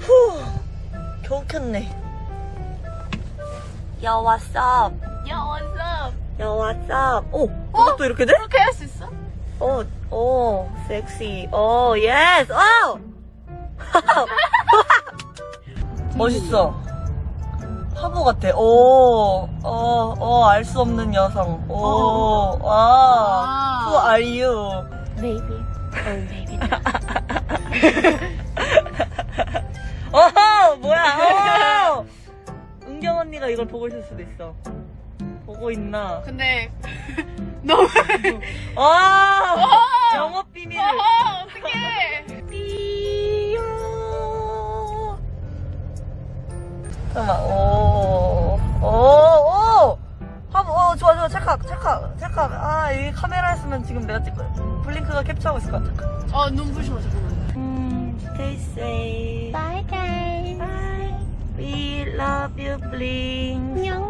후, 겨우 켰네. Yo, what's up? Yo, what's up? Yo, what's up? 오, 이것도 이렇게 돼? 이렇게 할 수 있어? 오, 섹시. 오, 예스. 와우. 멋있어. 화보 같아. 알 수 없는 여성. 와. Who are you? Baby. Oh, baby. 뭐야. 은경 언니가 이걸 보고 있을 수도 있어. 보고 있나? 근데 너무 영업 비밀. 어떡해. 띠요. 잠깐만. 좋아. 찰칵. 아, 이 카메라 있으면 지금 내가 찍고 블링크가 캡처하고 있을 것 같아. 눈부셔. Stay safe. Bye guys. Bye. We love you, Blink. 안녕.